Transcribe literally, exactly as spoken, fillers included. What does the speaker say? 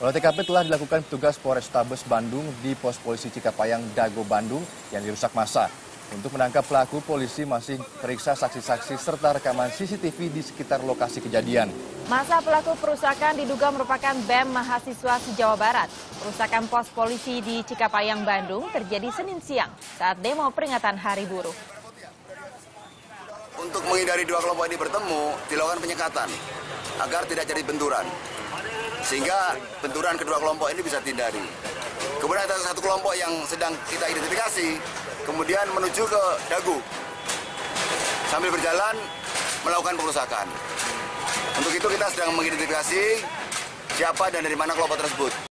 Olah T K P telah dilakukan petugas Polrestabes Bandung di Pos Polisi Cikapayang, Dago, Bandung yang dirusak massa. Untuk menangkap pelaku, polisi masih periksa saksi-saksi serta rekaman C C T V di sekitar lokasi kejadian. Massa pelaku perusakan diduga merupakan B E M mahasiswa se-Jawa Barat. Perusakan pos polisi di Cikapayang, Bandung terjadi Senin siang saat demo peringatan Hari Buruh. Untuk menghindari dua kelompok ini bertemu, dilakukan penyekatan agar tidak jadi benturan. Sehingga benturan kedua kelompok ini bisa dihindari. Kemudian ada satu kelompok yang sedang kita identifikasi, kemudian menuju ke Dago. Sambil berjalan, melakukan perusakan. Untuk itu kita sedang mengidentifikasi siapa dan dari mana kelompok tersebut.